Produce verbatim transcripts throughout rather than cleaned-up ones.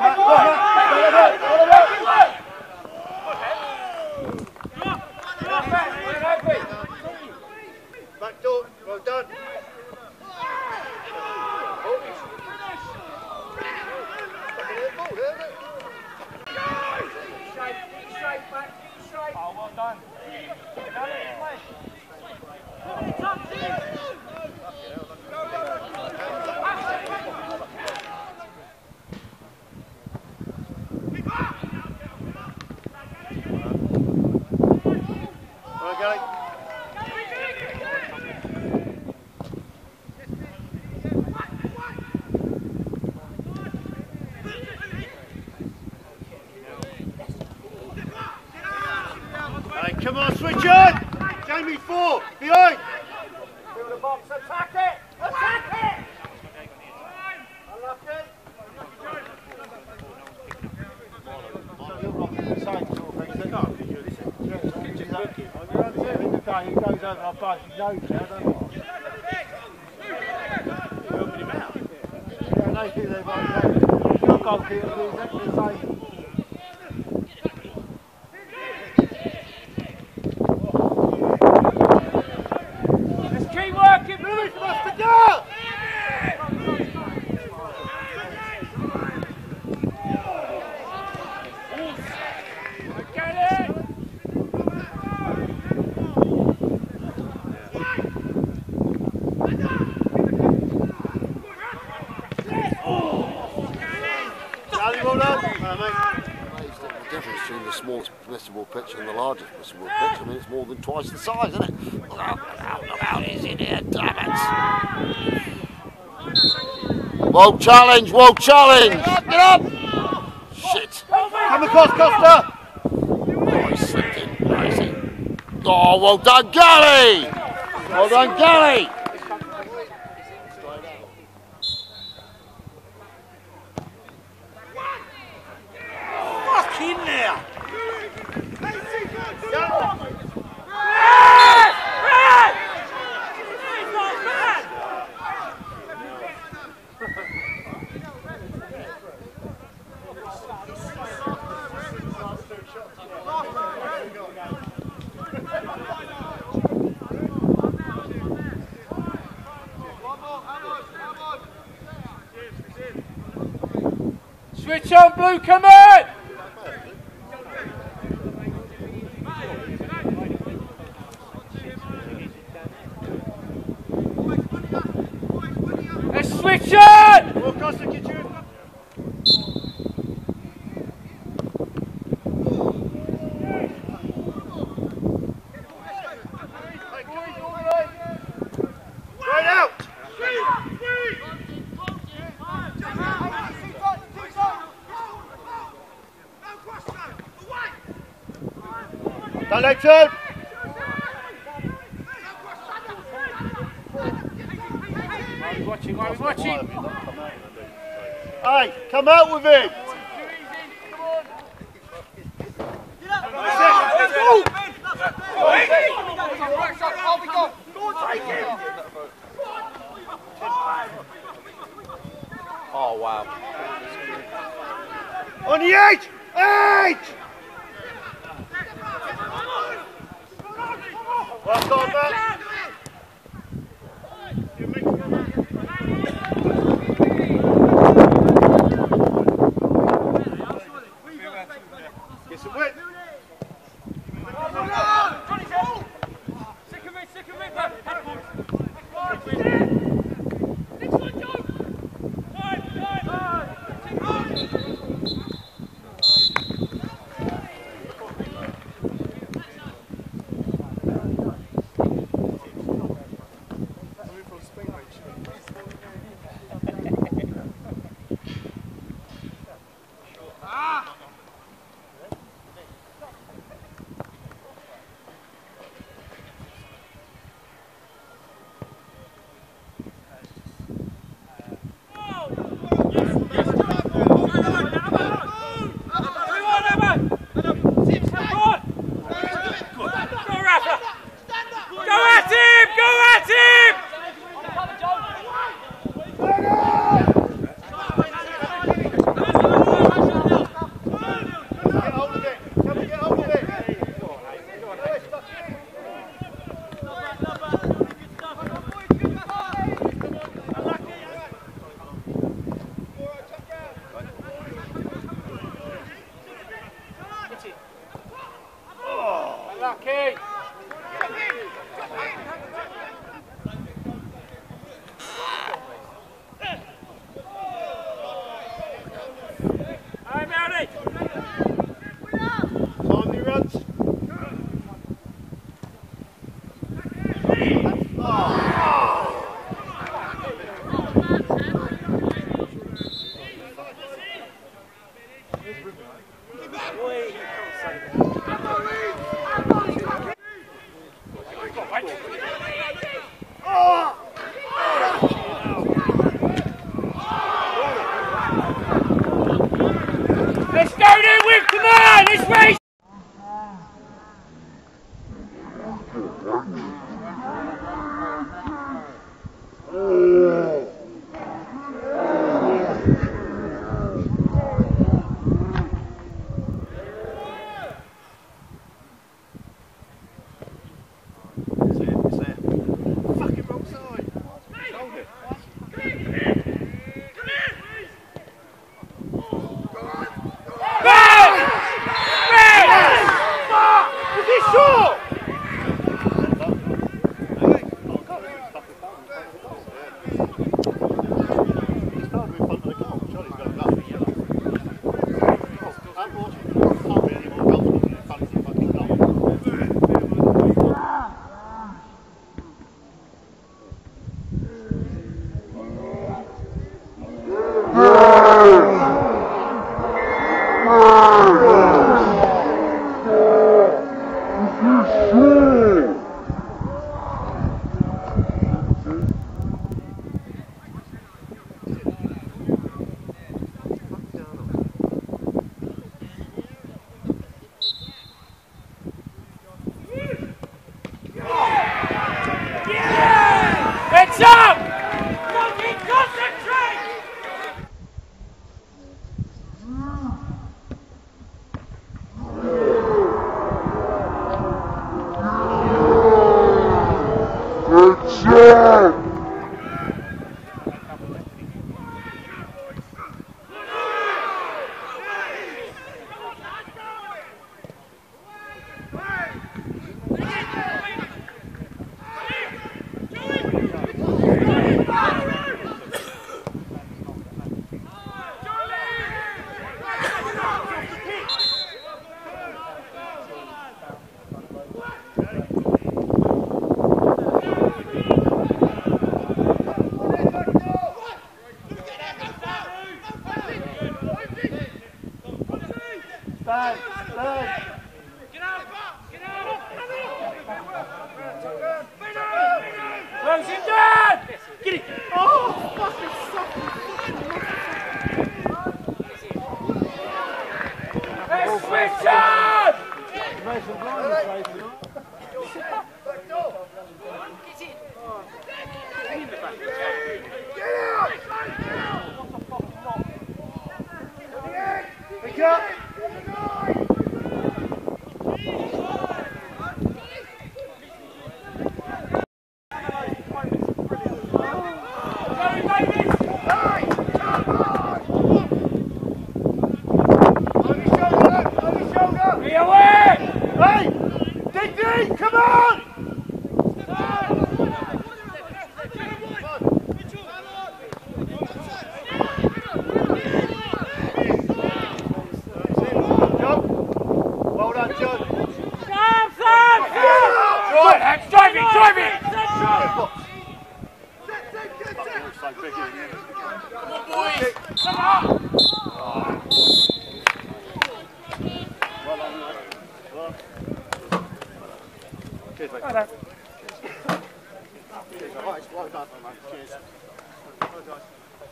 Back door, well done. Oh, well done. Come on, switch on! Jamie, four, behind! Fill the box, attack it! Attack it! He goes over our bus, he knows that, don't he? You open him out? Yeah, they think they've opened him out. Your goalkeeper will do exactly the same. Smallest permissible pitch and the largest permissible pitch. I mean, it's more than twice the size, isn't it? Look out, look out, look out, he's in here, damn it! Whoa, challenge, whoa, challenge! Get up, get up! Shit! Come across, Costa! Oh, he slipped in, crazy. Oh, well done, Gally! Well done, Gally! Fuck in there! Switch on, Blue, come on! Let's switch on! Well, Costa, get you in. Let's go! He's watching, he's watching! Hey, come out with him! Oh, wow. On the edge! Edge! Well done, man. Get some width. Sick of it, sick of it, man. Next one, go. Time, time. Take it on. Let's go there with, come on, let's race!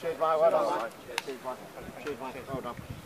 Cheers, mate. Well done, mate. Cheers, mate. Well done.